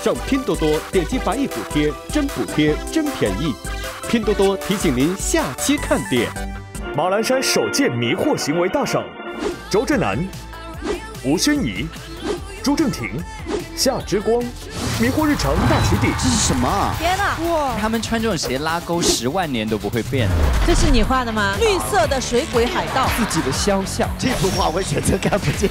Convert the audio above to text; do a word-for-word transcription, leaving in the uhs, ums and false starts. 上拼多多点击百亿补贴，真补贴真便宜。拼多多提醒您下期看点：马栏山首届迷惑行为大赏，周震南、吴宣仪、朱正廷、夏之光。 迷惑日常大起底，这是什么、啊？天哪！哇，他们穿这种鞋拉钩十万年都不会变。这是你画的吗？绿色的水鬼海盗，自己的肖像，这幅画我选择看不见。